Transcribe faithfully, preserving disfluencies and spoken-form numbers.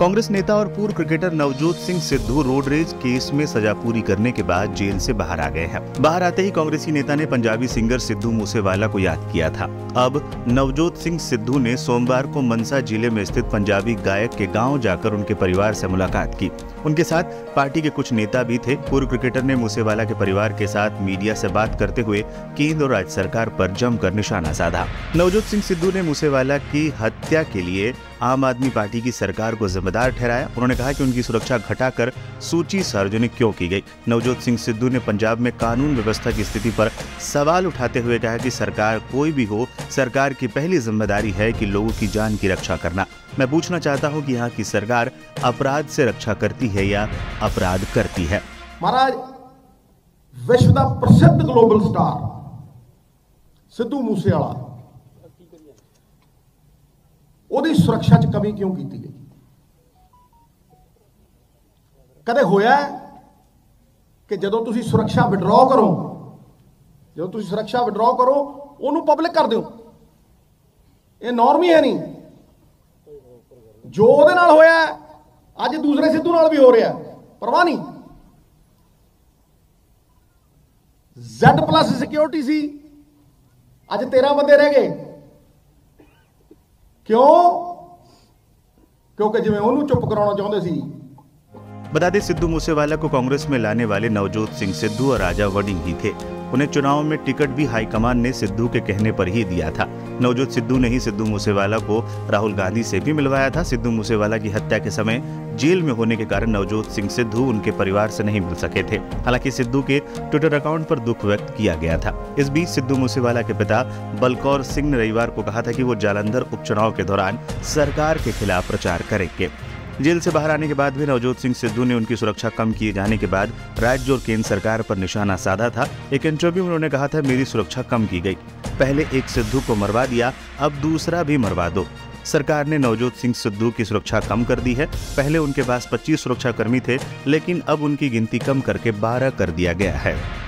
कांग्रेस नेता और पूर्व cricketer Navjot Singh Sidhu road rage case में सजा पूरी करने के बाद जेल से बाहर आ गए हैं। बाहर आते ही कांग्रेसी नेता ने पंजाबी सिंगर सिद्धू मूसेवाला को याद किया था। अब नवजोत सिंह सिद्धू ने सोमवार को मनसा जिले में स्थित पंजाबी गायक के गाँव जाकर उनके परिवार से मुलाकात की। उनके साथ पार्टी के कुछ नेता भी थे। पूर्व क्रिकेटर ने मूसेवाला के परिवार के साथ मीडिया से बात करते हुए केंद्र और राज्य सरकार पर जमकर निशाना साधा। नवजोत सिंह सिद्धू ने मूसेवाला की हत्या के लिए आम आदमी पार्टी की सरकार को जिम्मेदार ठहराया। उन्होंने कहा कि उनकी सुरक्षा घटाकर सूची सार्वजनिक क्यों की गई। नवजोत सिंह सिद्धू ने पंजाब में कानून व्यवस्था की स्थिति पर सवाल उठाते हुए कहा कि सरकार कोई भी हो, सरकार की पहली जिम्मेदारी है कि लोगों की जान की रक्षा करना। मैं पूछना चाहता हूं कि यहाँ की सरकार अपराध से रक्षा करती है या अपराध करती है। महाराज, विश्व का प्रसिद्ध ग्लोबल स्टार सिद्धू मूसेवाला, उसकी सुरक्षा च कमी क्यों की गई? कदे होया कि जदों तुसी सुरक्षा विड्रॉ करो, जदों तुसी सुरक्षा विड्रॉ करो ओनू पब्लिक कर दो? ये नॉर्म ही है नहीं। जो ओदे नाल होया अज दूसरे सिद्धू नाल भी हो रहा, परवाह नहीं। Z प्लस सिक्योरिटी सी, अज तेरह बंदे रह गए। क्यों? क्योंकि जिवें उन्होंने चुप कराना चाहते सी। बता दें, सिद्धू मूसेवाला को कांग्रेस में लाने वाले नवजोत सिंह सिद्धू और राजा वडिंग ही थे। उन्हें चुनाव में टिकट भी हाईकमान ने सिद्धू के कहने पर ही दिया था। नवजोत सिद्धू ने ही सिद्धू मूसेवाला को राहुल गांधी से भी मिलवाया था। सिद्धू मूसेवाला की हत्या के समय जेल में होने के कारण नवजोत सिंह सिद्धू उनके परिवार से नहीं मिल सके थे। हालांकि सिद्धू के ट्विटर अकाउंट पर दुख व्यक्त किया गया था। इस बीच सिद्धू मूसेवाला के पिता बलकौर सिंह ने रविवार को कहा था कि वो जालंधर उपचुनाव के दौरान सरकार के खिलाफ प्रचार करेंगे। जेल से बाहर आने के बाद भी नवजोत सिंह सिद्धू ने उनकी सुरक्षा कम किए जाने के बाद राज्य और केंद्र सरकार पर निशाना साधा था। एक इंटरव्यू में उन्होंने कहा था, मेरी सुरक्षा कम की गई। पहले एक सिद्धू को मरवा दिया, अब दूसरा भी मरवा दो। सरकार ने नवजोत सिंह सिद्धू की सुरक्षा कम कर दी है। पहले उनके पास पच्चीस सुरक्षाकर्मी थे, लेकिन अब उनकी गिनती कम करके बारह कर दिया गया है।